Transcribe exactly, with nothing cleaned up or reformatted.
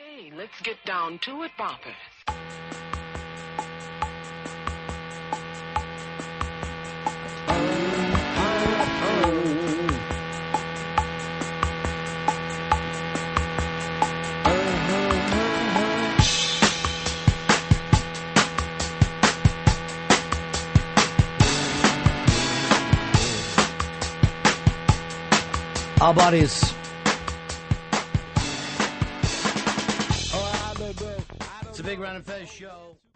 Okay, let's get down to it, boppers. Our bodies. It's a big Ron and Fez show.